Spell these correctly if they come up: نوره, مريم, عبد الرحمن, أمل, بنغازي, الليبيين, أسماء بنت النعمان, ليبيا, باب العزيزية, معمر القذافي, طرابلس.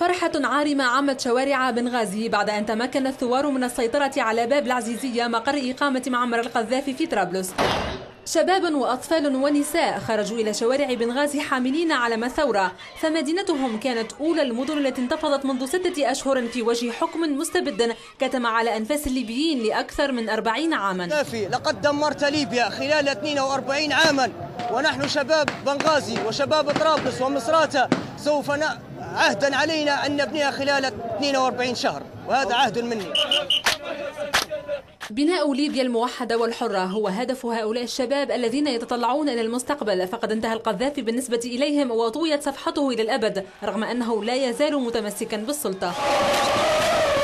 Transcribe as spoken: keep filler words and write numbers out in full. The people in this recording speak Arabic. فرحة عارمة عمت شوارع بنغازي بعد أن تمكن الثوار من السيطرة على باب العزيزية مقر إقامة معمر القذافي في طرابلس. شباب وأطفال ونساء خرجوا إلى شوارع بنغازي حاملين علم الثورة، فمدينتهم كانت أولى المدن التي انتفضت منذ ستة أشهر في وجه حكم مستبد كتم على أنفاس الليبيين لأكثر من أربعين عاما. لقد دمرت ليبيا خلال اثنين وأربعين عاما، ونحن شباب بنغازي وشباب طرابلس ومصراتة سوف عهدا علينا أن نبنيها خلال اثنين وأربعين شهر، وهذا عهد مني. بناء ليبيا الموحدة والحرة هو هدف هؤلاء الشباب الذين يتطلعون إلى المستقبل، فقد انتهى القذافي بالنسبة إليهم وطويت صفحته إلى الأبد رغم أنه لا يزال متمسكا بالسلطة.